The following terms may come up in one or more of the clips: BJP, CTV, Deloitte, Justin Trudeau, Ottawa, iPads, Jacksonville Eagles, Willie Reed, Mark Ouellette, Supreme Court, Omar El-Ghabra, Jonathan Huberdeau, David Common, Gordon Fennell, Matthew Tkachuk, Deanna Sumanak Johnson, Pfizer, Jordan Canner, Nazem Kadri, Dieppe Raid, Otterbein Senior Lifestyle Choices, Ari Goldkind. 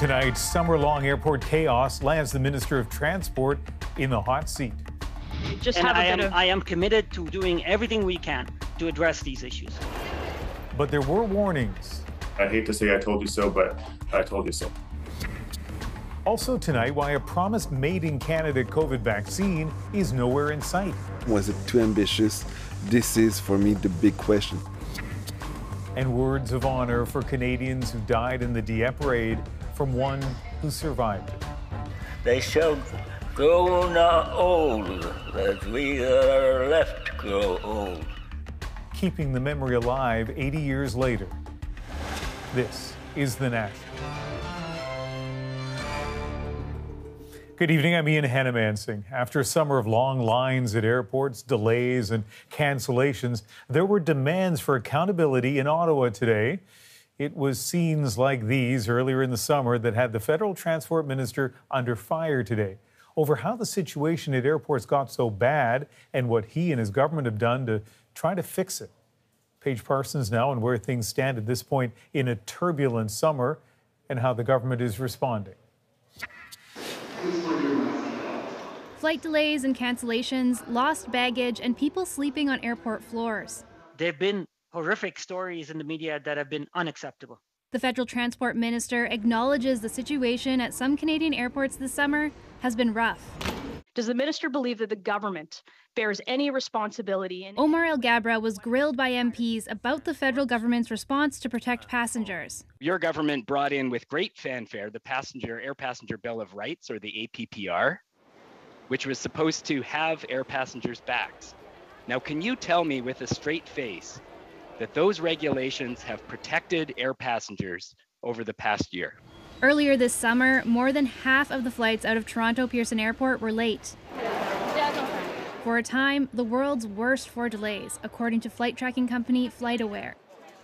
Tonight, summer-long airport chaos lands the Minister of Transport in the hot seat. I am committed to doing everything we can to address these issues. But there were warnings. I hate to say I told you so, but I told you so. Also tonight, why a promised made-in-Canada COVID vaccine is nowhere in sight. Was it too ambitious? This is, for me, the big question. And words of honor for Canadians who died in the Dieppe raid from one who survived it. They shall grow not old, that we are left to grow old. Keeping the memory alive 80 years later. This is The National. Good evening, I'm Ian Hanomansing. After a summer of long lines at airports, delays and cancellations, there were demands for accountability in Ottawa today. It was scenes like these earlier in the summer that had the federal transport minister under fire today over how the situation at airports got so bad and what he and his government have done to try to fix it. Paige Parsons now on where things stand at this point in a turbulent summer and how the government is responding. Flight delays and cancellations, lost baggage, and people sleeping on airport floors. There have been horrific stories in the media that have been unacceptable. The federal transport minister acknowledges the situation at some Canadian airports this summer has been rough. Does the minister believe that the government bears any responsibility? Omar El-Ghabra was grilled by MPs about the federal government's response to protect passengers. Your government brought in with great fanfare the Air Passenger Bill of Rights, or the APPR. Which was supposed to have air passengers' backs. Now, can you tell me with a straight face that those regulations have protected air passengers over the past year? Earlier this summer, more than half of the flights out of Toronto Pearson Airport were late. For a time, the world's worst for delays, according to flight tracking company FlightAware.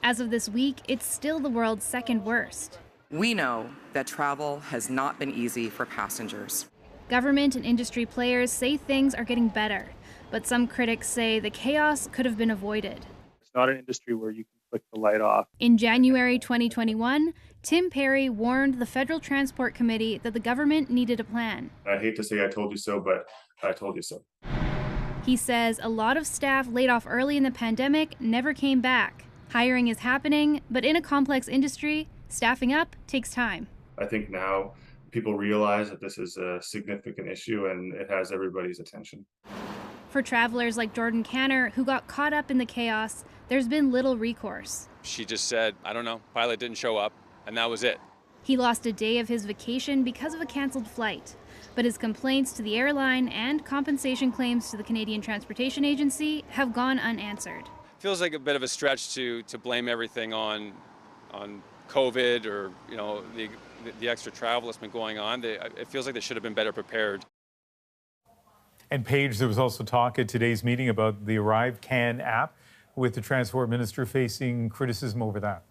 As of this week, it's still the world's second worst. We know that travel has not been easy for passengers. Government and industry players say things are getting better, but some critics say the chaos could have been avoided. It's not an industry where you can click the light off. In January 2021, Tim Perry warned the Federal Transport Committee that the government needed a plan. I hate to say I told you so, but I told you so. He says a lot of staff laid off early in the pandemic never came back. Hiring is happening, but in a complex industry, staffing up takes time. I think now people realize that this is a significant issue and it has everybody's attention. For travelers like Jordan Canner, who got caught up in the chaos, there's been little recourse. She just said, I don't know, pilot didn't show up, and that was it. He lost a day of his vacation because of a canceled flight. But his complaints to the airline and compensation claims to the Canadian Transportation Agency have gone unanswered. Feels like a bit of a stretch to blame everything on COVID or, you know, the extra travel that's been going on. It feels like they should have been better prepared. And Paige, there was also talk at today's meeting about the ArriveCAN app, with the transport minister facing criticism over that.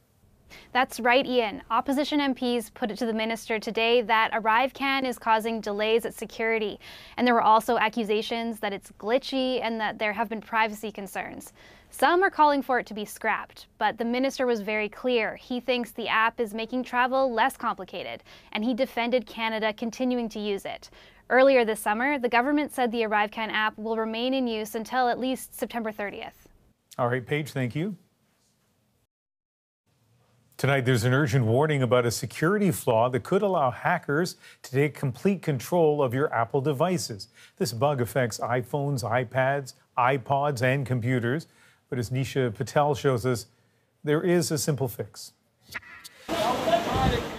That's right, Ian. Opposition MPs put it to the minister today that ArriveCAN is causing delays at security. And there were also accusations that it's glitchy and that there have been privacy concerns. Some are calling for it to be scrapped, but the minister was very clear. He thinks the app is making travel less complicated, and he defended Canada continuing to use it. Earlier this summer, the government said the ArriveCAN app will remain in use until at least September 30th. All right, Paige, thank you. Tonight, there's an urgent warning about a security flaw that could allow hackers to take complete control of your Apple devices. This bug affects iPhones, iPads, iPods, and computers. But as Nisha Patel shows us, there is a simple fix.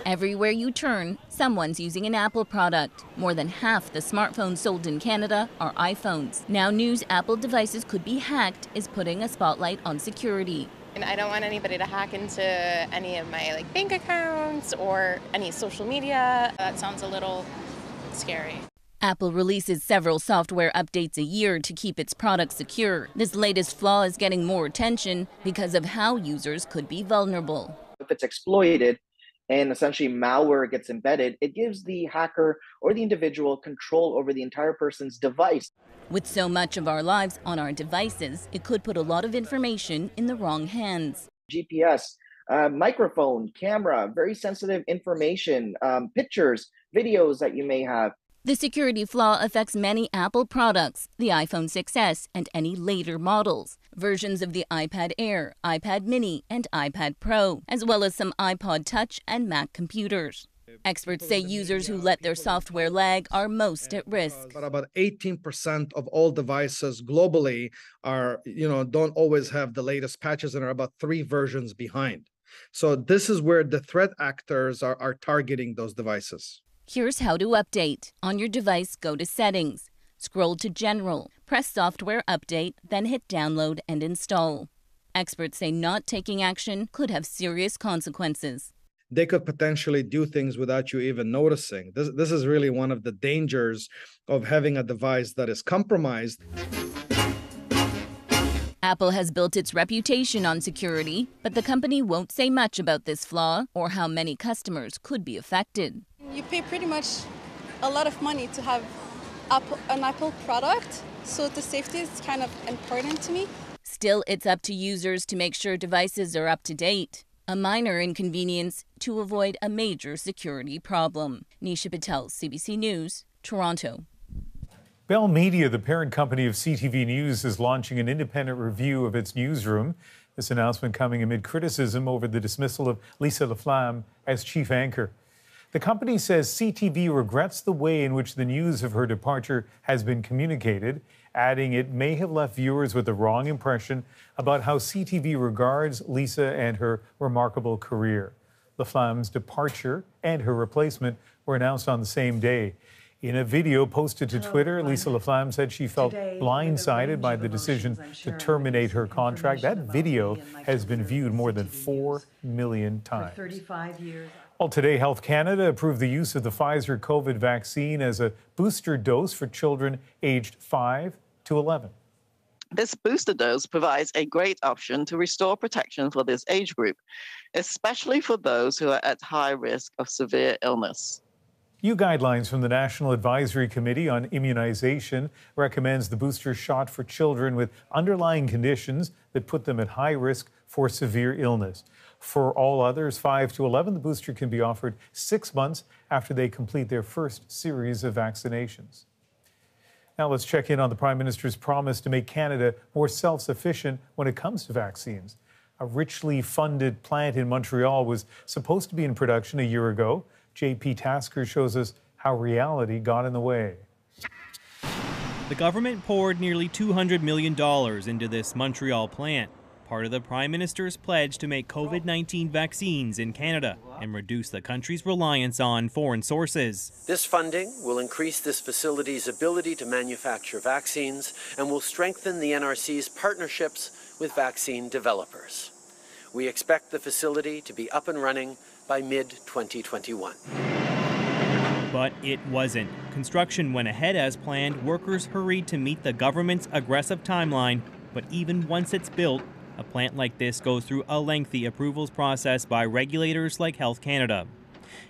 Everywhere you turn, someone's using an Apple product. More than half the smartphones sold in Canada are iPhones. Now news Apple devices could be hacked is putting a spotlight on security. And I don't want anybody to hack into any of my bank accounts or any social media. That sounds a little scary. Apple releases several software updates a year to keep its products secure. This latest flaw is getting more attention because of how users could be vulnerable. If it's exploited and essentially malware gets embedded, it gives the hacker or the individual control over the entire person's device. With so much of our lives on our devices, it could put a lot of information in the wrong hands. GPS microphone, camera, very sensitive information, pictures, videos that you may have. The security flaw affects many Apple products, the iPhone 6s and any later models, versions of the iPad Air, iPad Mini and iPad Pro, as well as some iPod Touch and Mac computers. Experts say users who let their software lag are most at risk. But about 18% of all devices globally are, don't always have the latest patches and are about 3 versions behind. So this is where the threat actors are targeting those devices. Here's how to update. On your device, go to Settings, scroll to General, press Software Update, then hit Download and Install. Experts say not taking action could have serious consequences. They could potentially do things without you even noticing. This is really one of the dangers of having a device that is compromised. Apple has built its reputation on security, but the company won't say much about this flaw or how many customers could be affected. You pay pretty much a lot of money to have an Apple product, so the safety is kind of important to me. Still, it's up to users to make sure devices are up to date. A minor inconvenience to avoid a major security problem. Nisha Patel, CBC News, Toronto. Bell Media, the parent company of CTV News, is launching an independent review of its newsroom. This announcement coming amid criticism over the dismissal of Lisa LaFlamme as chief anchor. The company says CTV regrets the way in which the news of her departure has been communicated, adding it may have left viewers with the wrong impression about how CTV regards Lisa and her remarkable career. LaFlamme's departure and her replacement were announced on the same day. In a video posted to Twitter, Lisa LaFlamme said she felt blindsided by the decision to terminate her contract. That video has been viewed more than 4 million times. For 35 years. Well, today, Health Canada approved the use of the Pfizer COVID vaccine as a booster dose for children aged 5 to 11. This booster dose provides a great option to restore protection for this age group, especially for those who are at high risk of severe illness. New guidelines from the National Advisory Committee on Immunization recommends the booster shot for children with underlying conditions that put them at high risk for severe illness. For all others, 5 to 11, the booster can be offered 6 months after they complete their first series of vaccinations. Now let's check in on the Prime Minister's promise to make Canada more self-sufficient when it comes to vaccines. A richly funded plant in Montreal was supposed to be in production a year ago. J.P. Tasker shows us how reality got in the way. The government poured nearly $200 million into this Montreal plant, part of the Prime Minister's pledge to make COVID-19 vaccines in Canada and reduce the country's reliance on foreign sources. This funding will increase this facility's ability to manufacture vaccines and will strengthen the NRC's partnerships with vaccine developers. We expect the facility to be up and running by mid-2021. But it wasn't. Construction went ahead as planned. Workers hurried to meet the government's aggressive timeline. But even once it's built, a plant like this goes through a lengthy approvals process by regulators like Health Canada.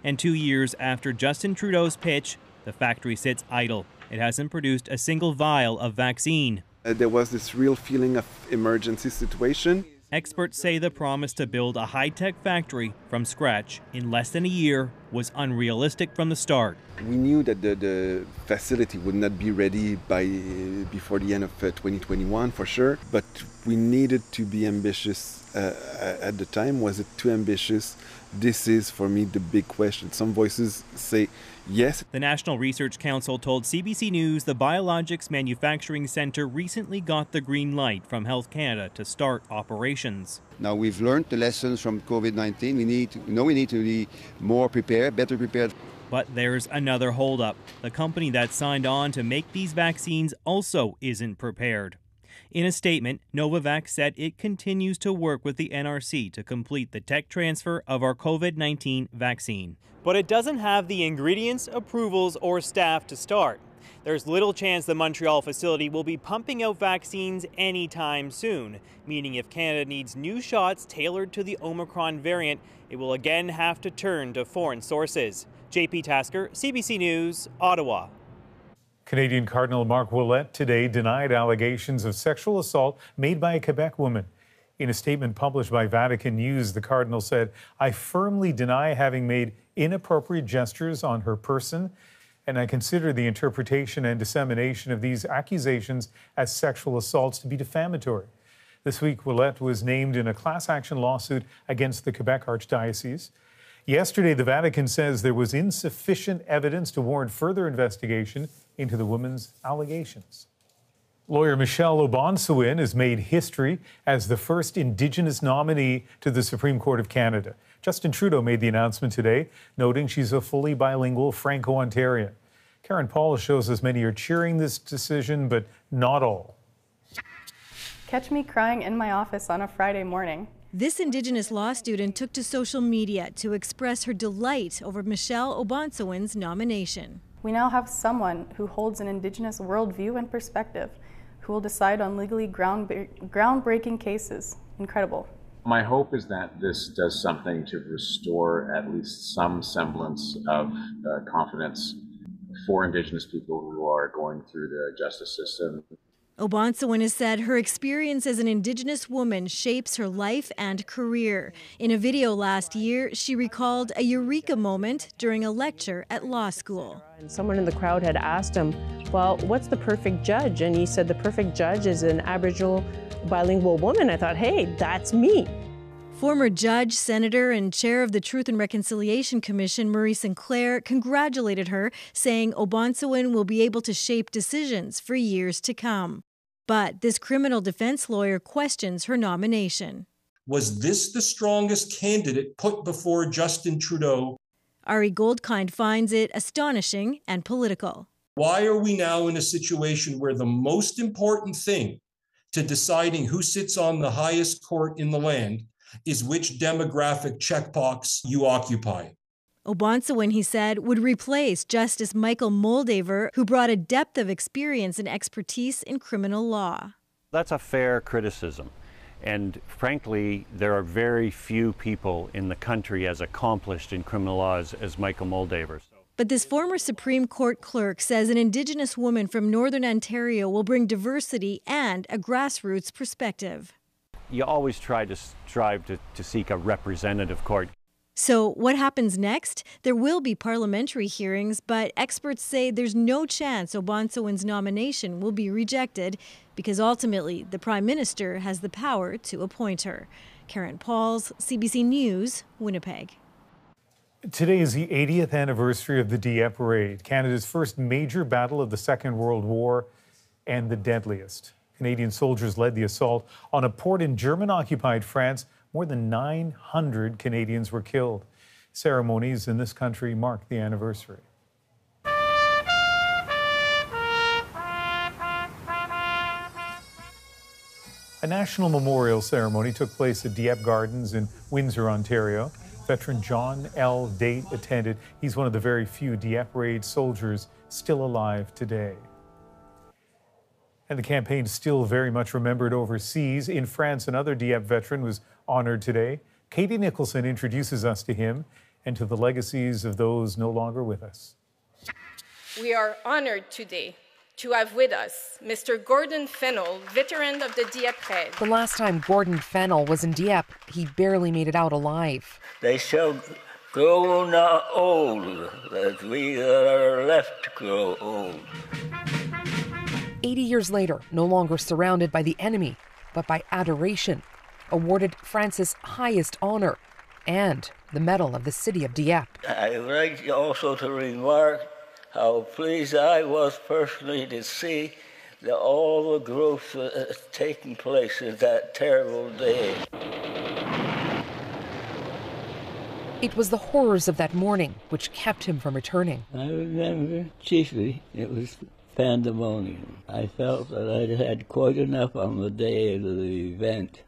And 2 years after Justin Trudeau's pitch, the factory sits idle. It hasn't produced a single vial of vaccine. There was this real feeling of emergency situation. Experts say the promise to build a high-tech factory from scratch in less than a year was unrealistic from the start. We knew that the facility would not be ready before the end of 2021 for sure, but we needed to be ambitious at the time. Was it too ambitious? This is, for me, the big question. Some voices say yes. The National Research Council told CBC News the Biologics Manufacturing Centre recently got the green light from Health Canada to start operations. Now we've learned the lessons from COVID-19. We need to be more prepared, better prepared. But there's another holdup. The company that signed on to make these vaccines also isn't prepared. In a statement, Novavax said it continues to work with the NRC to complete the tech transfer of our COVID-19 vaccine. But it doesn't have the ingredients, approvals, or staff to start. There's little chance the Montreal facility will be pumping out vaccines anytime soon, meaning if Canada needs new shots tailored to the Omicron variant, it will again have to turn to foreign sources. J.P. Tasker, CBC News, Ottawa. Canadian Cardinal Mark Ouellette today denied allegations of sexual assault made by a Quebec woman. In a statement published by Vatican News, the Cardinal said, "I firmly deny having made inappropriate gestures on her person, and I consider the interpretation and dissemination of these accusations as sexual assaults to be defamatory." This week, Ouellette was named in a class action lawsuit against the Quebec Archdiocese. Yesterday, the Vatican says there was insufficient evidence to warrant further investigation into the woman's allegations. Lawyer Michelle Obonsawin has made history as the first Indigenous nominee to the Supreme Court of Canada. Justin Trudeau made the announcement today, noting she's a fully bilingual Franco-Ontarian. Karen Paul shows us many are cheering this decision, but not all. Catch me crying in my office on a Friday morning. This Indigenous law student took to social media to express her delight over Michelle Obonsawin's nomination. We now have someone who holds an Indigenous worldview and perspective, who will decide on legally groundbreaking cases. Incredible. My hope is that this does something to restore at least some semblance of confidence for Indigenous people who are going through the justice system. Obonsawin has said her experience as an Indigenous woman shapes her life and career. In a video last year, she recalled a eureka moment during a lecture at law school. And someone in the crowd had asked him, well, what's the perfect judge? And he said, the perfect judge is an Aboriginal bilingual woman. I thought, hey, that's me. Former judge, senator, and chair of the Truth and Reconciliation Commission, Marie Sinclair, congratulated her, saying Obonsawin will be able to shape decisions for years to come. But this criminal defense lawyer questions her nomination. Was this the strongest candidate put before Justin Trudeau? Ari Goldkind finds it astonishing and political. Why are we now in a situation where the most important thing to deciding who sits on the highest court in the land is which demographic checkbox you occupy? Obonsawin, he said, would replace Justice Michael Moldaver, who brought a depth of experience and expertise in criminal law. That's a fair criticism. And frankly, there are very few people in the country as accomplished in criminal law as Michael Moldaver. But this former Supreme Court clerk says an Indigenous woman from Northern Ontario will bring diversity and a grassroots perspective. You always try to seek a representative court. So what happens next? There will be parliamentary hearings, but experts say there's no chance Obonsawin's nomination will be rejected because ultimately the Prime Minister has the power to appoint her. Karen Pauls, CBC News, Winnipeg. Today is the 80th anniversary of the Dieppe Raid, Canada's first major battle of the Second World War and the deadliest. Canadian soldiers led the assault on a port in German-occupied France. More than 900 Canadians were killed. Ceremonies in this country mark the anniversary. A national memorial ceremony took place at Dieppe Gardens in Windsor, Ontario. Veteran John L. Date attended. He's one of the very few Dieppe Raid soldiers still alive today. And the campaign's still very much remembered overseas. In France, another Dieppe veteran was honored today. Katie Nicholson introduces us to him and to the legacies of those no longer with us. We are honored today to have with us Mr. Gordon Fennell, veteran of the Dieppe Raid. The last time Gordon Fennell was in Dieppe, he barely made it out alive. They shall grow not old, as we are left to grow old. 80 years later, no longer surrounded by the enemy, but by adoration, awarded France's highest honor and the medal of the city of Dieppe. I would like also to remark how pleased I was personally to see all the growth taking place in that terrible day. It was the horrors of that morning which kept him from returning. I remember chiefly it was pandemonium. I felt that I had quite enough on the day of the event,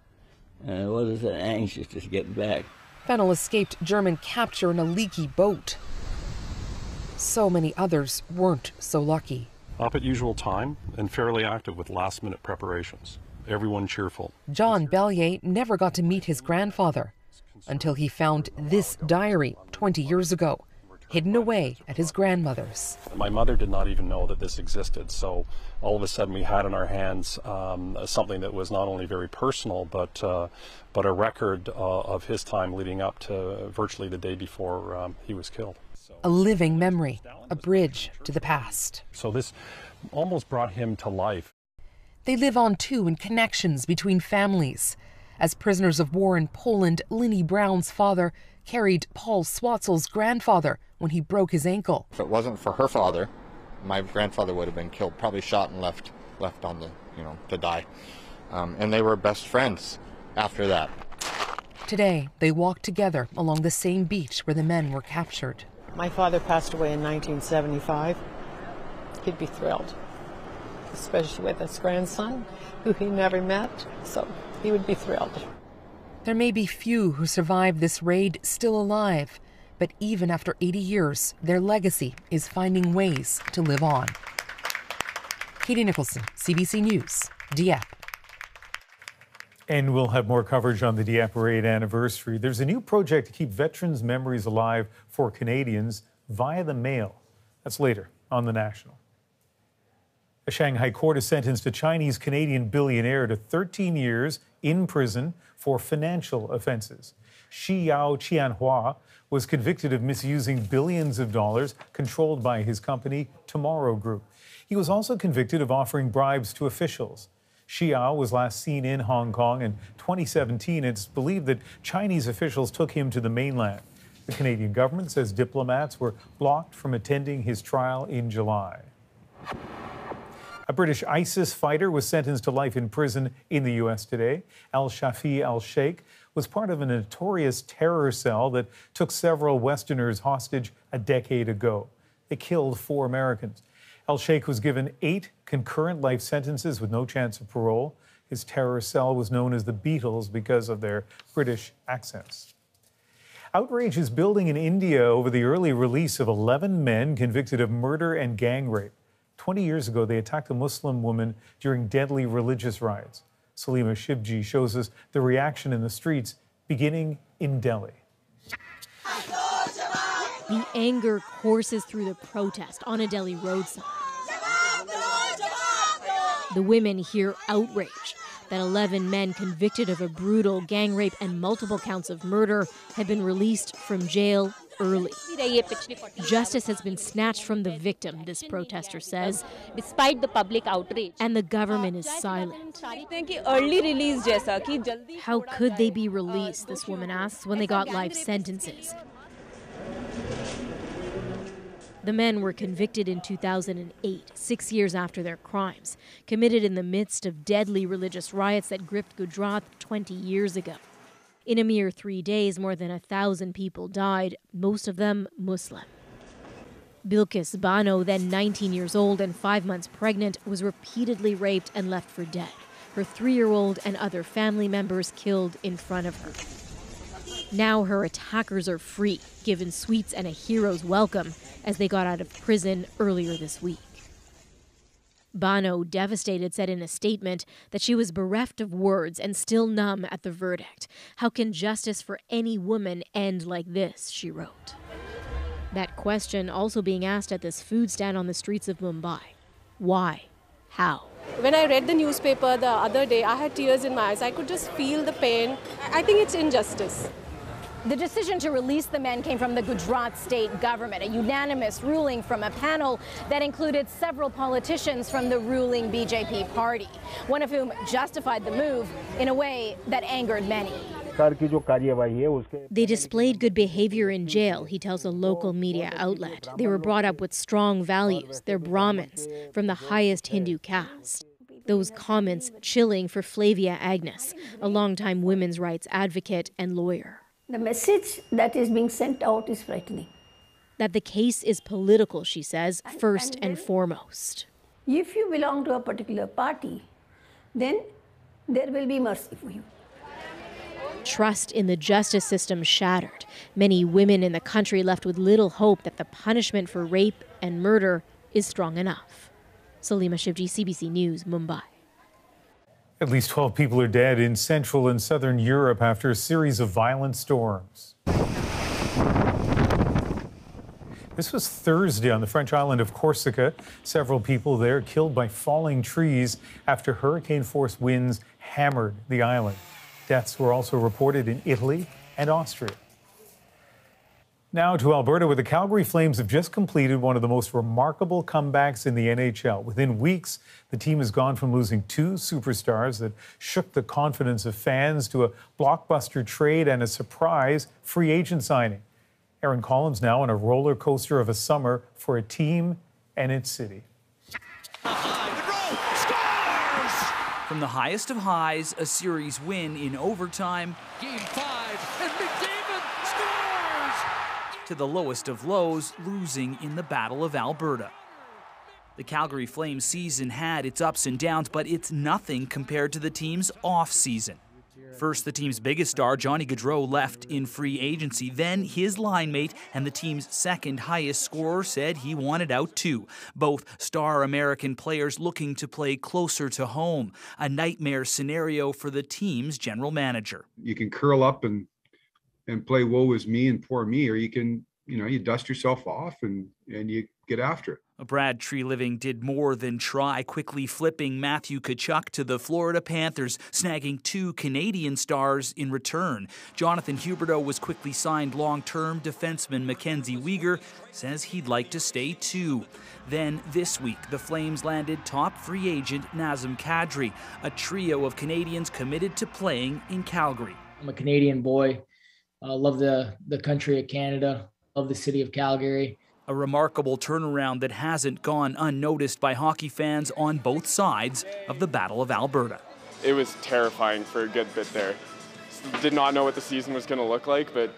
and I wasn't anxious to get back. Fennell escaped German capture in a leaky boat. So many others weren't so lucky. Up at usual time and fairly active with last-minute preparations. Everyone cheerful. John Bellier never got to meet his grandfather until he found this diary 20 years ago, hidden away at his grandmother's. My mother did not even know that this existed, so all of a sudden we had in our hands something that was not only very personal, but a record of his time leading up to virtually the day before he was killed. A living memory, a bridge to the past. So this almost brought him to life. They live on, too, in connections between families. As prisoners of war in Poland, Linnie Brown's father carried Paul Swatzel's grandfather when he broke his ankle. If it wasn't for her father, my grandfather would have been killed, probably shot and left on the, to die. And they were best friends after that. Today, they walk together along the same beach where the men were captured. My father passed away in 1975. He'd be thrilled, especially with his grandson, who he never met, so he would be thrilled. There may be few who survived this raid still alive, but even after 80 years, their legacy is finding ways to live on. Katie Nicholson, CBC News, Dieppe. And we'll have more coverage on the Dieppe raid anniversary. There's a new project to keep veterans' memories alive for Canadians via the mail. That's later on The National. A Shanghai court has sentenced a Chinese-Canadian billionaire to 13 years in prison for financial offenses. Shiyao Qianhua was convicted of misusing billions of dollars controlled by his company, Tomorrow Group. He was also convicted of offering bribes to officials. Xiao was last seen in Hong Kong in 2017. It's believed that Chinese officials took him to the mainland. The Canadian government says diplomats were blocked from attending his trial in July. A British ISIS fighter was sentenced to life in prison in the U.S. today. Al-Shafi al-Sheikh was part of a notorious terror cell that took several Westerners hostage a decade ago. They killed 4 Americans. Al-Sheikh was given 8 concurrent life sentences with no chance of parole. His terror cell was known as the Beatles because of their British accents. Outrage is building in India over the early release of 11 men convicted of murder and gang rape. 20 years ago, they attacked a Muslim woman during deadly religious riots. Salima Shivji shows us the reaction in the streets, beginning in Delhi. The anger courses through the protest on a Delhi roadside. The women hear outrage that 11 men convicted of a brutal gang rape and multiple counts of murder have been released from jail early. Justice has been snatched from the victim, this protester says, despite the public outrage, and the government is silent. How could they be released, this woman asks, when they got life sentences? The men were convicted in 2008, 6 years after their crimes, committed in the midst of deadly religious riots that gripped Gujarat 20 years ago. In a mere 3 days, more than 1,000 people died, most of them Muslim. Bilkis Bano, then 19 years old and 5 months pregnant, was repeatedly raped and left for dead. Her 3-year-old and other family members killed in front of her. Now her attackers are free, given sweets and a hero's welcome as they got out of prison earlier this week. Bano, devastated, said in a statement that she was bereft of words and still numb at the verdict. How can justice for any woman end like this, she wrote. That question also being asked at this food stand on the streets of Mumbai. Why? How? When I read the newspaper the other day, I had tears in my eyes. I could just feel the pain. I think it's injustice. The decision to release the men came from the Gujarat state government, a unanimous ruling from a panel that included several politicians from the ruling BJP party, one of whom justified the move in a way that angered many. They displayed good behavior in jail, he tells a local media outlet. They were brought up with strong values. They're Brahmins from the highest Hindu caste. Those comments chilling for Flavia Agnes, a longtime women's rights advocate and lawyer. The message that is being sent out is frightening. That the case is political, she says, first and foremost. If you belong to a particular party, then there will be mercy for you. Trust in the justice system shattered. Many women in the country left with little hope that the punishment for rape and murder is strong enough. Salima Shivji, CBC News, Mumbai. At least 12 people are dead in Central and Southern Europe after a series of violent storms. This was Thursday on the French island of Corsica. Several people there killed by falling trees after hurricane-force winds hammered the island. Deaths were also reported in Italy and Austria. Now to Alberta, where the Calgary Flames have just completed one of the most remarkable comebacks in the NHL. Within weeks, the team has gone from losing two superstars that shook the confidence of fans to a blockbuster trade and a surprise free agent signing. Aaron Collins now on a roller coaster of a summer for a team and its city. From the highest of highs, a series win in overtime. Game 5. To the lowest of lows, losing in the Battle of Alberta. The Calgary Flames season had its ups and downs, but it's nothing compared to the team's off-season. First, the team's biggest star, Johnny Gaudreau, left in free agency. Then his linemate and the team's second highest scorer said he wanted out too. Both star American players looking to play closer to home. A nightmare scenario for the team's general manager. You can curl up and play woe is me and poor me, or you can, you dust yourself off and you get after it. Brad Treliving did more than try, quickly flipping Matthew Tkachuk to the Florida Panthers, snagging two Canadian stars in return. Jonathan Huberdeau was quickly signed long-term. Defenseman Mackenzie Weegar says he'd like to stay too. Then this week, the Flames landed top free agent Nazem Kadri, a trio of Canadians committed to playing in Calgary. I'm a Canadian boy. I love the country of Canada, love the city of Calgary. A remarkable turnaround that hasn't gone unnoticed by hockey fans on both sides of the Battle of Alberta. It was terrifying for a good bit there. Did not know what the season was going to look like, but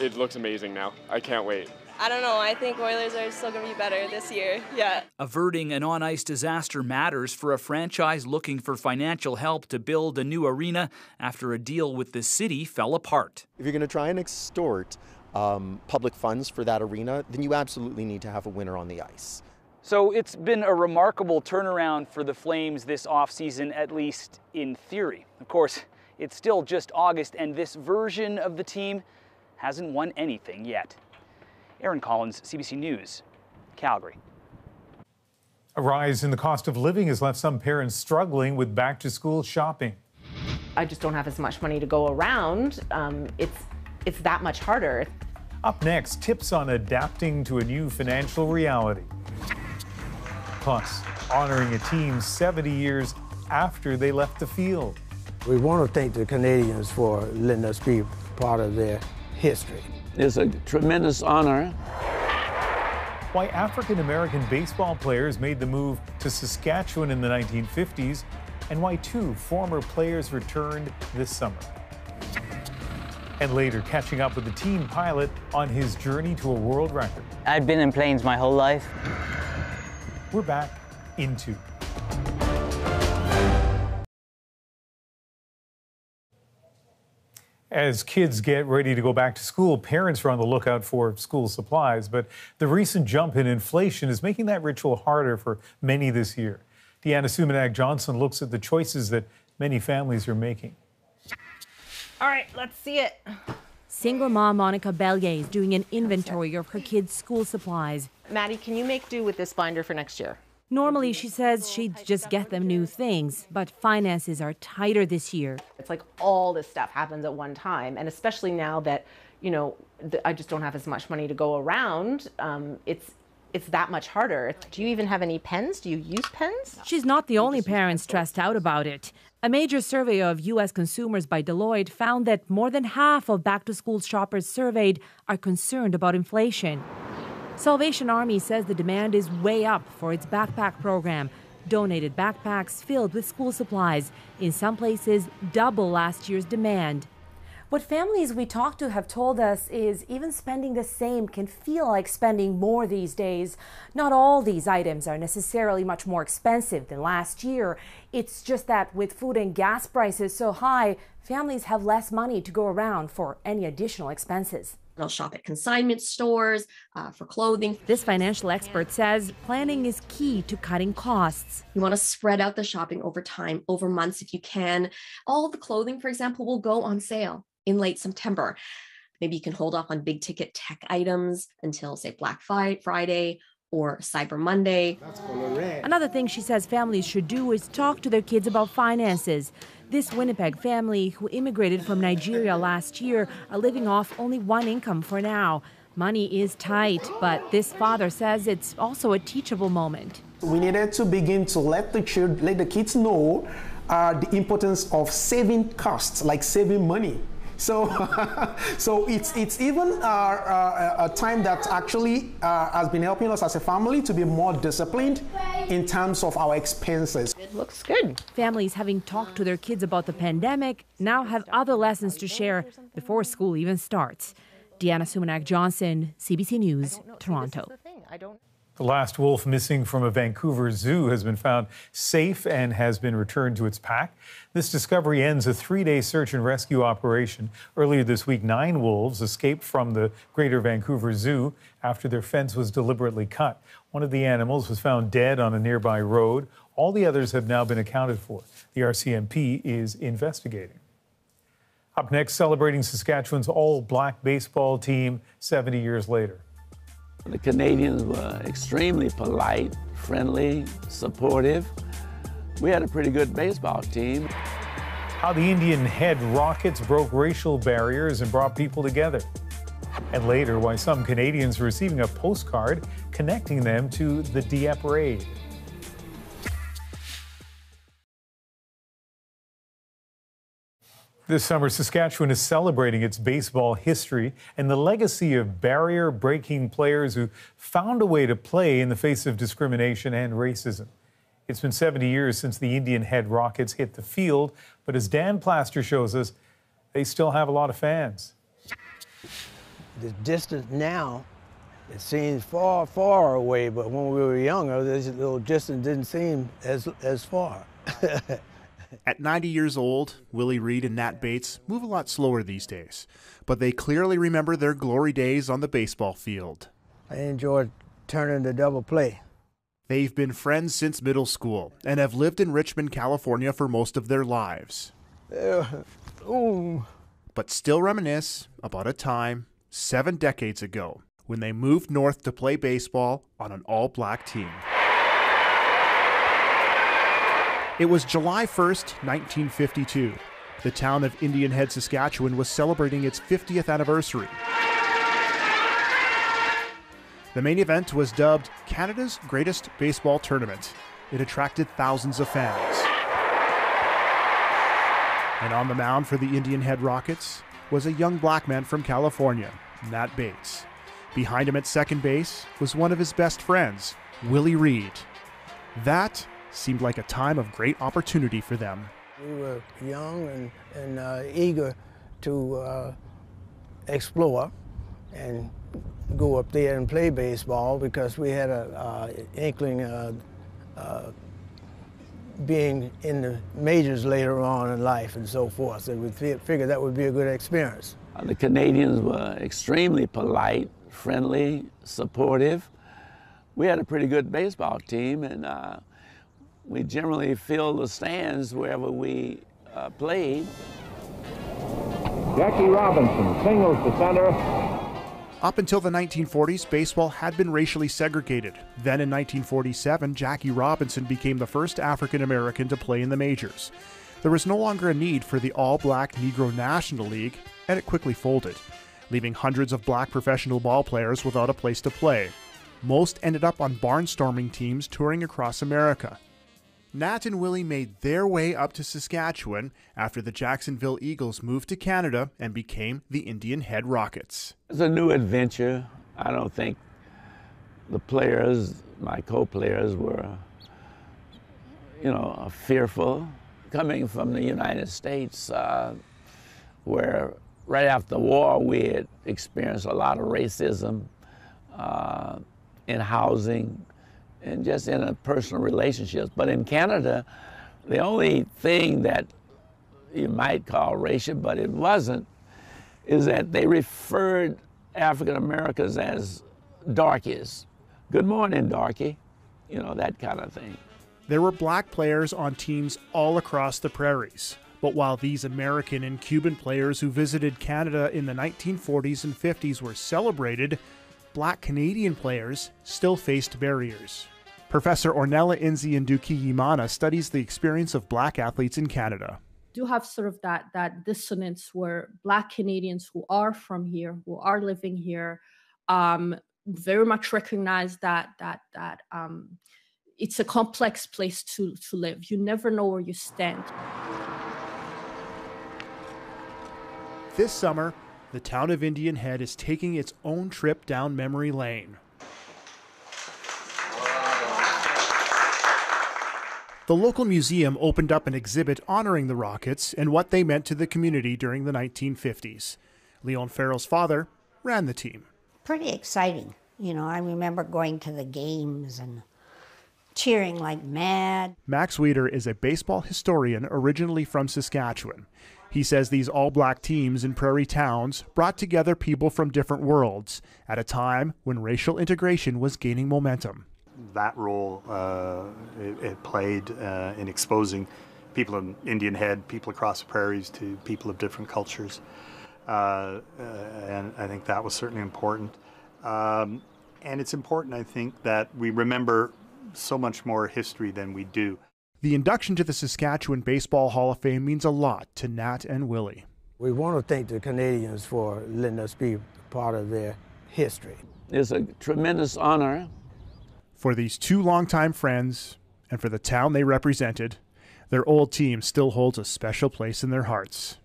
it looks amazing now. I can't wait. I don't know. I think Oilers are still going to be better this year. Yeah. Averting an on-ice disaster matters for a franchise looking for financial help to build a new arena after a deal with the city fell apart. If you're going to try and extort public funds for that arena, then you absolutely need to have a winner on the ice. So it's been a remarkable turnaround for the Flames this offseason, at least in theory. Of course, it's still just August, and this version of the team hasn't won anything yet. Aaron Collins, CBC News, Calgary. A rise in the cost of living has left some parents struggling with back-to-school shopping. I just don't have as much money to go around. It's that much harder. Up next, tips on adapting to a new financial reality. Plus, honoring a team 70 years after they left the field. We want to thank the Canadians for letting us be part of their history. It's a tremendous honor. Why African-American baseball players made the move to Saskatchewan in the 1950s, and why two former players returned this summer. And later, catching up with the team pilot on his journey to a world record. I've been in planes my whole life. We're back in two. As kids get ready to go back to school, parents are on the lookout for school supplies, but the recent jump in inflation is making that ritual harder for many this year. Deanna Sumanak Johnson looks at the choices that many families are making. All right, let's see it. Single mom Monica Bellier is doing an inventory of her kids' school supplies. Maddie, can you make do with this binder for next year? Normally, she says she'd just get them new things, but finances are tighter this year. It's like all this stuff happens at one time, and especially now that, I just don't have as much money to go around, it's that much harder. Do you even have any pens? Do you use pens? She's not the only parent stressed out about it. A major survey of U.S. consumers by Deloitte found that more than half of back-to-school shoppers surveyed are concerned about inflation. Salvation Army says the demand is way up for its backpack program. Donated backpacks filled with school supplies, in some places double last year's demand. What families we talked to have told us is even spending the same can feel like spending more these days. Not all these items are necessarily much more expensive than last year. It's just that with food and gas prices so high, families have less money to go around for any additional expenses. They'll shop at consignment stores for clothing. This financial expert says planning is key to cutting costs. You want to spread out the shopping over time, over months if you can. All the clothing, for example, will go on sale in late September. Maybe you can hold off on big ticket tech items until, say, Black Friday or Cyber Monday. Another thing she says families should do is talk to their kids about finances. This Winnipeg family, who immigrated from Nigeria last year, are living off only one income for now. Money is tight, but this father says it's also a teachable moment. We needed to begin to let the kids know the importance of saving costs, like saving money. So it's even a time that actually has been helping us as a family to be more disciplined in terms of our expenses. It looks good. Families, having talked to their kids about the pandemic, now have other lessons to share before school even starts. Deanna Sumanak Johnson, CBC News, Toronto. The last wolf missing from a Vancouver zoo has been found safe and has been returned to its pack. This discovery ends a three-day search and rescue operation. Earlier this week, 9 wolves escaped from the Greater Vancouver Zoo after their fence was deliberately cut. One of the animals was found dead on a nearby road. All the others have now been accounted for. The RCMP is investigating. Up next, celebrating Saskatchewan's all-black baseball team 70 years later. The Canadians were extremely polite, friendly, supportive. We had a pretty good baseball team. How the Indian Head Rockets broke racial barriers and brought people together. And later, why some Canadians are receiving a postcard connecting them to the Dieppe raid. This summer, Saskatchewan is celebrating its baseball history and the legacy of barrier-breaking players who found a way to play in the face of discrimination and racism. It's been 70 years since the Indian Head Rockets hit the field, but as Dan Plaster shows us, they still have a lot of fans. The distance now, it seems far, far away, but when we were younger, this little distance didn't seem as far. At 90 years old, Willie Reed and Nat Bates move a lot slower these days, but they clearly remember their glory days on the baseball field. I enjoyed turning the double play. They've been friends since middle school and have lived in Richmond, California for most of their lives. But still reminisce about a time 7 decades ago when they moved north to play baseball on an all-black team. It was July 1st, 1952. The town of Indian Head, Saskatchewan was celebrating its 50th anniversary. The main event was dubbed Canada's Greatest Baseball Tournament. It attracted thousands of fans. And on the mound for the Indian Head Rockets was a young black man from California, Nat Bates. Behind him at second base was one of his best friends, Willie Reed. That seemed like a time of great opportunity for them. We were young and eager to explore and go up there and play baseball because we had an inkling of being in the majors later on in life and so forth, and we figured that would be a good experience. The Canadians were extremely polite, friendly, supportive. We had a pretty good baseball team, and we generally fill the stands wherever we played. Jackie Robinson singles to center. Up until the 1940s, baseball had been racially segregated. Then in 1947, Jackie Robinson became the first African American to play in the majors. There was no longer a need for the all-black Negro National League, and it quickly folded, leaving hundreds of black professional ballplayers without a place to play. Most ended up on barnstorming teams touring across America. Nat and Willie made their way up to Saskatchewan after the Jacksonville Eagles moved to Canada and became the Indian Head Rockets. It's a new adventure. I don't think the players, my co-players, were, fearful. Coming from the United States, where right after the war we had experienced a lot of racism in housing, and just in a personal relationships. But in Canada, the only thing that you might call racial, but it wasn't, is that they referred African Americans as darkies. Good morning, darkie, that kind of thing. There were black players on teams all across the prairies, But while these American and Cuban players who visited Canada in the 1940s and 50s were celebrated, Black Canadian players still faced barriers. Professor Ornella Nzianduki-Yimana studies the experience of Black athletes in Canada. Do have sort of that dissonance where Black Canadians who are from here, who are living here, very much recognize that it's a complex place to live. You never know where you stand. This summer, the town of Indian Head is taking its own trip down memory lane. The local museum opened up an exhibit honoring the Rockets and what they meant to the community during the 1950s. Leon Farrell's father ran the team. Pretty exciting. You know, I remember going to the games and cheering like mad. Max Weider is a baseball historian originally from Saskatchewan. He says these all-Black teams in prairie towns brought together people from different worlds at a time when racial integration was gaining momentum. That role it played in exposing people in Indian Head, people across the prairies, to people of different cultures. And I think that was certainly important. And it's important, I think, that we remember so much more history than we do. The induction to the Saskatchewan Baseball Hall of Fame means a lot to Nat and Willie. We want to thank the Canadians for letting us be part of their history. It's a tremendous honor. For these two longtime friends, and for the town they represented, their old team still holds a special place in their hearts.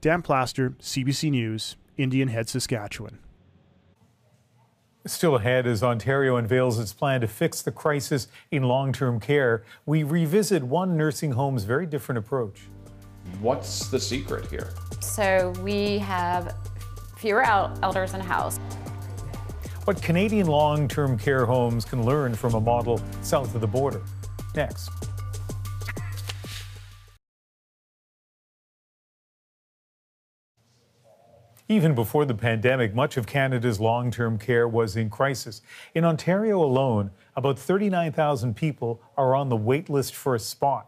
Dan Plaster, CBC News, Indian Head, Saskatchewan. Still ahead, as Ontario unveils its plan to fix the crisis in long-term care, we revisit one nursing home's very different approach. What's the secret here? So we have fewer elders in a house. What Canadian long-term care homes can learn from a model south of the border. Next. Even before the pandemic, much of Canada's long-term care was in crisis. In Ontario alone, about 39,000 people are on the wait list for a spot.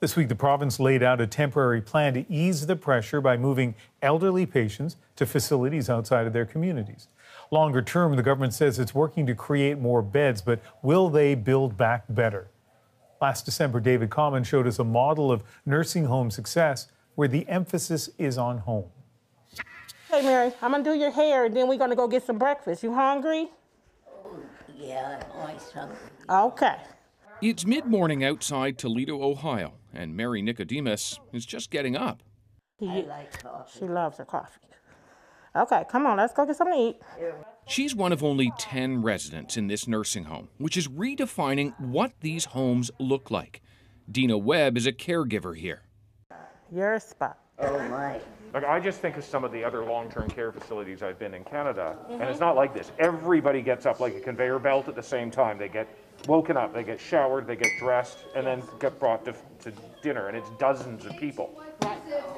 This week, the province laid out a temporary plan to ease the pressure by moving elderly patients to facilities outside of their communities. Longer term, the government says it's working to create more beds, but will they build back better? Last December, David Common showed us a model of nursing home success where the emphasis is on home. Hey, Mary, I'm going to do your hair, and then we're going to go get some breakfast. You hungry? Oh, yeah, I'm always hungry. Okay. It's mid-morning outside Toledo, Ohio, and Mary Nicodemus is just getting up. I like coffee. She loves her coffee. Okay, come on, let's go get something to eat. She's one of only 10 residents in this nursing home, which is redefining what these homes look like. Dina Webb is a caregiver here. Your spot. Oh, my. Like, I just think of some of the other long-term care facilities I've been in Canada, and it's not like this. Everybody gets up like a conveyor belt at the same time. They get woken up, they get showered, they get dressed, and then get brought to dinner, and it's dozens of people.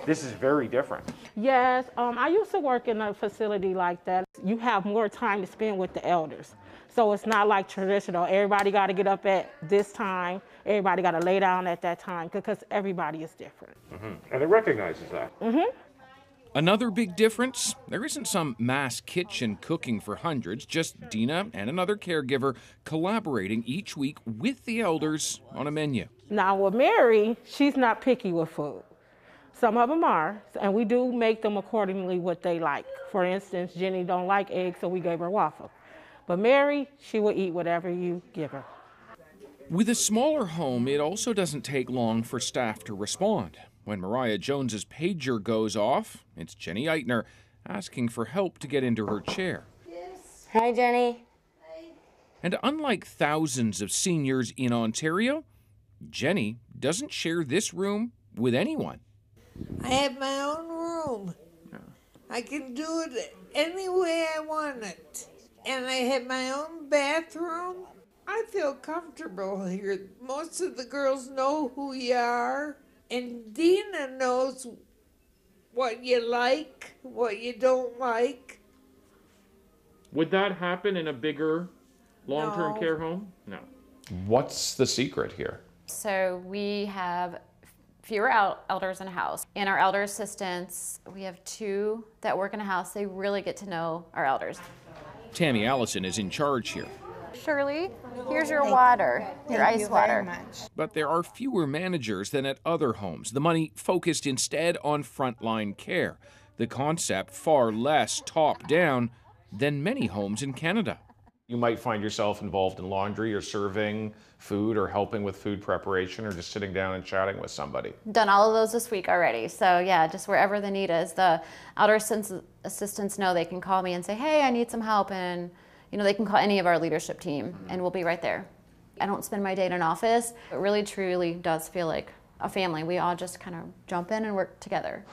This is very different. Yes, I used to work in a facility like that. You have more time to spend with the elders. So it's not like traditional. Everybody got to get up at this time. Everybody got to lay down at that time because everybody is different. And it recognizes that. Another big difference, there isn't some mass kitchen cooking for hundreds, just Dina and another caregiver collaborating each week with the elders on a menu. Now with Mary, she's not picky with food. Some of them are, and we do make them accordingly what they like. For instance, Jenny don't like eggs, so we gave her waffle. But Mary, she will eat whatever you give her. With a smaller home, it also doesn't take long for staff to respond. When Mariah Jones's pager goes off, it's Jenny Eitner asking for help to get into her chair. Yes. Hi, Jenny. Hi. And unlike thousands of seniors in Ontario, Jenny doesn't share this room with anyone. I have my own room. I can do it any way I want it. And I have my own bathroom. I feel comfortable here. Most of the girls know who you are. And Dina knows what you like, what you don't like. Would that happen in a bigger long-term care home? No. What's the secret here? So we have fewer elders in a house. In our elder assistants, we have 2 that work in a house. They really get to know our elders. Tammy Allison is in charge here. Shirley, here's your water, your ice water. But there are fewer managers than at other homes. The money focused instead on frontline care. The concept far less top-down than many homes in Canada. You might find yourself involved in laundry or serving food or helping with food preparation or just sitting down and chatting with somebody. Done all of those this week already. So yeah, just wherever the need is. The elder assistants know they can call me and say, hey, I need some help, and you know, they can call any of our leadership team and we'll be right there. I don't spend my day in an office. It really truly does feel like a family. We all just kind of jump in and work together.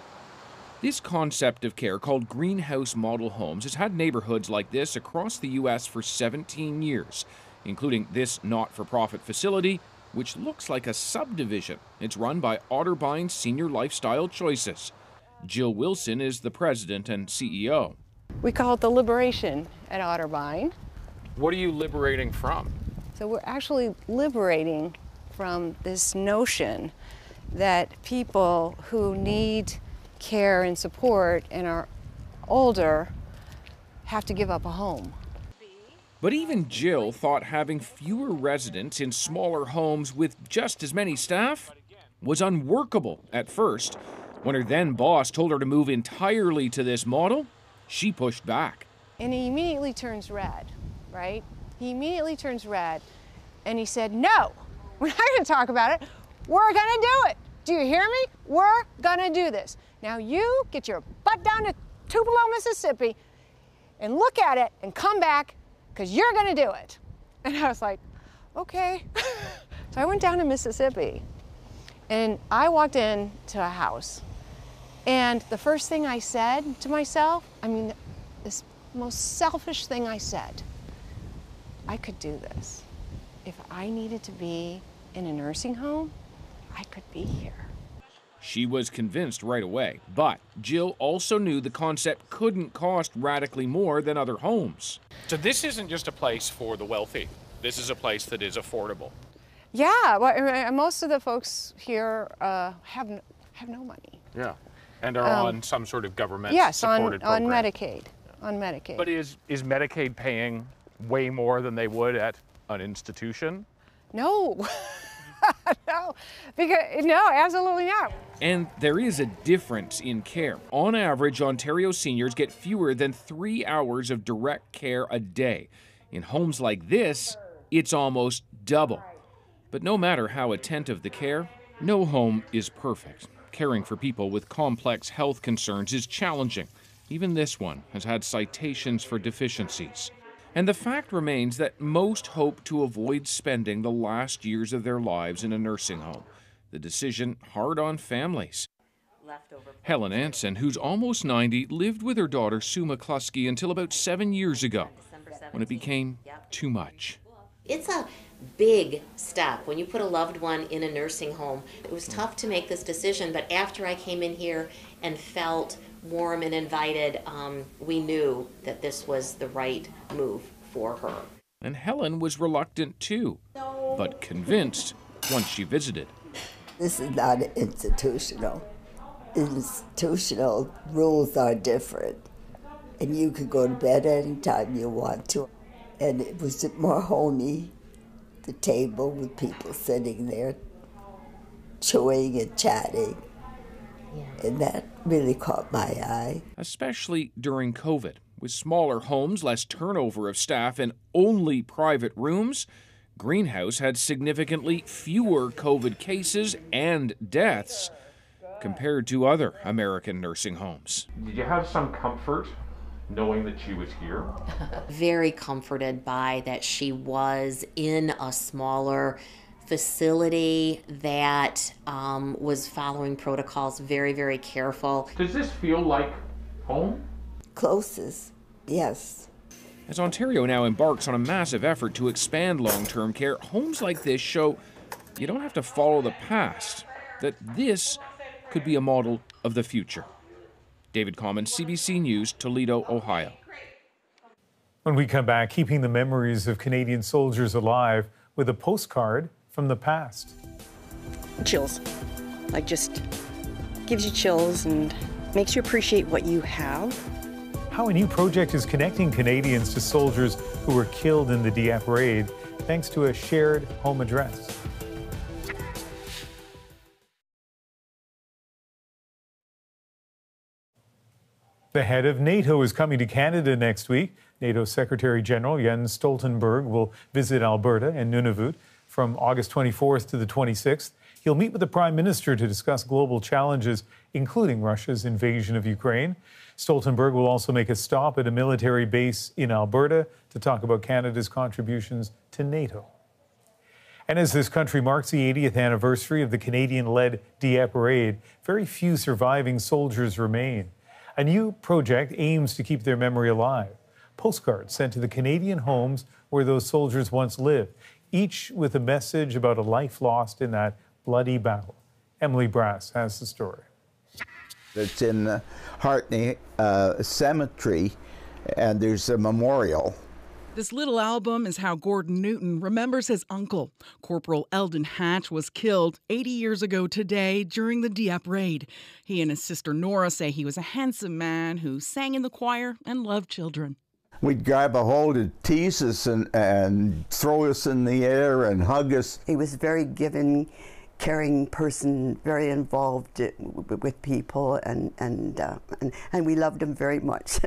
This concept of care called greenhouse model homes has had neighborhoods like this across the U.S. for 17 years, including this not-for-profit facility, which looks like a subdivision. It's run by Otterbein Senior Lifestyle Choices. Jill Wilson is the president and CEO. We call it the liberation at Otterbein. What are you liberating from? So we're actually liberating from this notion that people who need care and support and are older have to give up a home. But even Jill thought having fewer residents in smaller homes with just as many staff was unworkable at first. When her then boss told her to move entirely to this model, she pushed back. And he immediately turns red, right? He immediately turns red and he said, no, we're not gonna talk about it. We're gonna do it. Do you hear me? We're gonna do this. Now you get your butt down to Tupelo, Mississippi and look at it and come back because you're gonna do it. And I was like, okay. So I went down to Mississippi and I walked in to a house. And the first thing I said to myself, I mean, this most selfish thing I said, I could do this. If I needed to be in a nursing home, I could be here. She was convinced right away, but Jill also knew the concept couldn't cost radically more than other homes. So this isn't just a place for the wealthy. This is a place that is affordable. Yeah, well, most of the folks here have no money. Yeah. And are on some sort of government supported program. Yes, on Medicaid. But is Medicaid paying way more than they would at an institution? No. No, absolutely not. And there is a difference in care. On average, Ontario seniors get fewer than 3 hours of direct care a day. In homes like this, it's almost double. But no matter how attentive the care, no home is perfect. Caring for people with complex health concerns is challenging. Even this one has had citations for deficiencies. And the fact remains that most hope to avoid spending the last years of their lives in a nursing home. The decision hard on families. Helen Anson, who's almost 90, lived with her daughter Sue McCluskey until about 7 years ago, when it became too much. It's a big step. When you put a loved one in a nursing home, it was tough to make this decision, but after I came in here and felt warm and invited, we knew that this was the right move for her. And Helen was reluctant too, but convinced once she visited. This is not institutional. Institutional rules are different, and you can go to bed anytime you want to. And it was more homey, the table with people sitting there, chewing and chatting. Yeah. And that really caught my eye. Especially during COVID. With smaller homes, less turnover of staff, and only private rooms, Greenhouse had significantly fewer COVID cases and deaths compared to other American nursing homes. Did you have some comfort knowing that she was here? Very comforted by that she was in a smaller facility that was following protocols, very, very careful. Does this feel like home? Closest, yes. As Ontario now embarks on a massive effort to expand long-term care, homes like this show you don't have to follow the past, that this could be a model of the future. David Common, CBC News, Toledo, Ohio. When we come back, keeping the memories of Canadian soldiers alive with a postcard from the past. Chills. Like, just gives you chills and makes you appreciate what you have. How a new project is connecting Canadians to soldiers who were killed in the Dieppe raid, thanks to a shared home address. The head of NATO is coming to Canada next week. NATO Secretary General Jens Stoltenberg will visit Alberta and Nunavut from August 24th to the 26th. He'll meet with the Prime Minister to discuss global challenges, including Russia's invasion of Ukraine. Stoltenberg will also make a stop at a military base in Alberta to talk about Canada's contributions to NATO. And as this country marks the 80th anniversary of the Canadian-led Dieppe raid, very few surviving soldiers remain. A new project aims to keep their memory alive. Postcards sent to the Canadian homes where those soldiers once lived, each with a message about a life lost in that bloody battle. Emily Brass has the story. It's in Hartney Cemetery, and there's a memorial. This little album is how Gordon Newton remembers his uncle. Corporal Eldon Hatch was killed 80 years ago today during the Dieppe raid. He and his sister Nora say he was a handsome man who sang in the choir and loved children. We'd grab a hold and tease us and throw us in the air and hug us. He was a very giving, caring person, very involved with people, and we loved him very much.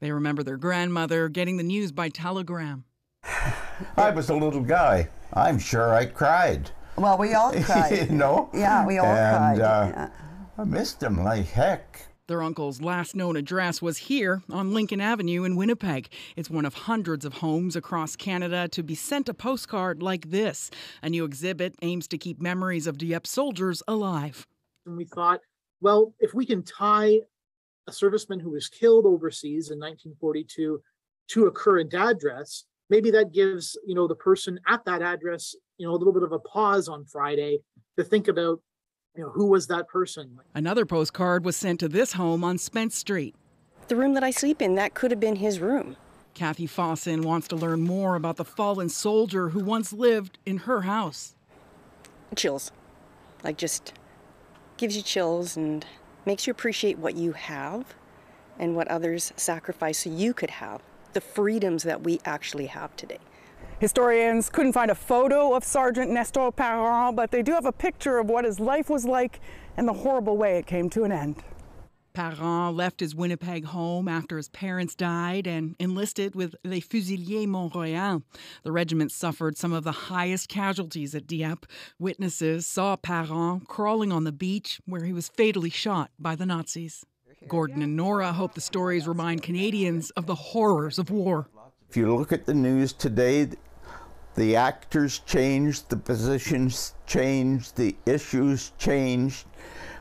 They remember their grandmother getting the news by telegram. I was a little guy. I'm sure I cried. Well, we all cried. You know? Yeah, we all cried. Yeah. I missed him like heck. Their uncle's last known address was here on Lincoln Avenue in Winnipeg. It's one of hundreds of homes across Canada to be sent a postcard like this. A new exhibit aims to keep memories of Dieppe soldiers alive. And we thought, well, if we can tie a serviceman who was killed overseas in 1942 to a current address, maybe that gives, you know, the person at that address, you know, a little bit of a pause on Friday to think about, you know, who was that person. Another postcard was sent to this home on Spence Street. The room that I sleep in, that could have been his room. Kathy Fawson wants to learn more about the fallen soldier who once lived in her house. Chills. Like, just gives you chills and makes you appreciate what you have and what others sacrificed so you could have the freedoms that we actually have today. Historians couldn't find a photo of Sergeant Nestor Parent, but they do have a picture of what his life was like and the horrible way it came to an end. Parent left his Winnipeg home after his parents died and enlisted with Les Fusiliers Mont-Royal. The regiment suffered some of the highest casualties at Dieppe. Witnesses saw Parent crawling on the beach where he was fatally shot by the Nazis. Gordon and Nora hope the stories remind Canadians of the horrors of war. If you look at the news today, the actors changed, the positions changed, the issues changed,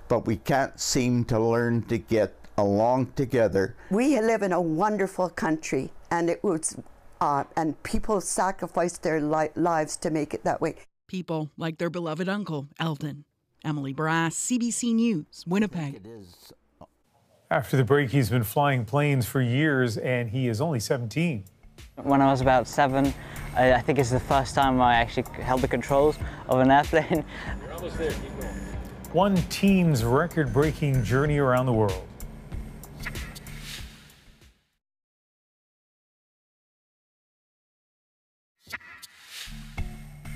but we can't seem to learn to get along together. We live in a wonderful country, and it was, and people sacrificed their lives to make it that way. People like their beloved uncle, Eldon. Emily Brass, CBC News, Winnipeg. After the break, he's been flying planes for years, and he is only 17. When I was about 7, I think it's the first time I actually held the controls of an airplane. We're almost there, keep going. One teen's record-breaking journey around the world.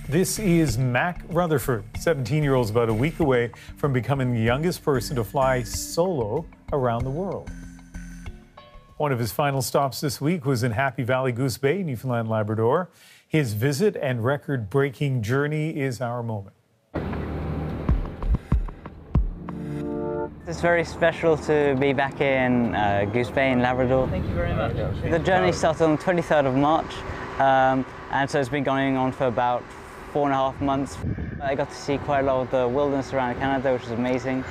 This is Mac Rutherford, 17-year-old, about a week away from becoming the youngest person to fly solo around the world. One of his final stops this week was in Happy Valley Goose Bay, Newfoundland, Labrador. His visit and record-breaking journey is our moment. It's very special to be back in Goose Bay in Labrador. Thank you very much. The journey started on the 23rd of March, and so it's been going on for about 4.5 months. I got to see quite a lot of the wilderness around Canada, which is amazing.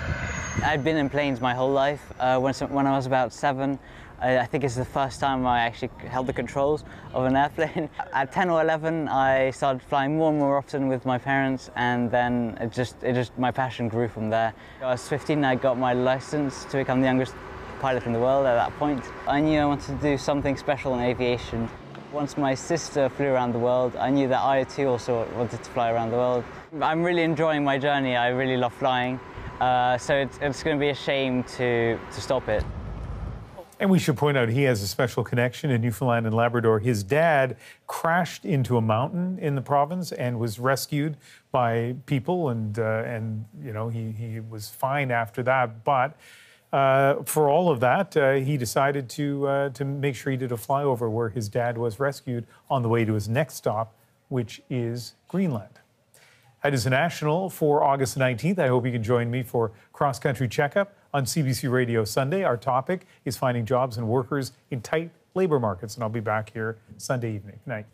I'd been in planes my whole life. When I was about 7, I think it's the first time I actually held the controls of an airplane. At 10 or 11, I started flying more and more often with my parents, and then it just my passion grew from there. I was 15, I got my license to become the youngest pilot in the world at that point. I knew I wanted to do something special in aviation. Once my sister flew around the world, I knew that I too also wanted to fly around the world. I'm really enjoying my journey. I really love flying. So it's going to be a shame to stop it. And we should point out he has a special connection in Newfoundland and Labrador. His dad crashed into a mountain in the province and was rescued by people, and you know, he was fine after that. But for all of that, he decided to make sure he did a flyover where his dad was rescued on the way to his next stop, which is Greenland. That is The National for August 19th. I hope you can join me for Cross Country Checkup on CBC Radio Sunday. Our topic is finding jobs and workers in tight labor markets. And I'll be back here Sunday evening. Good night.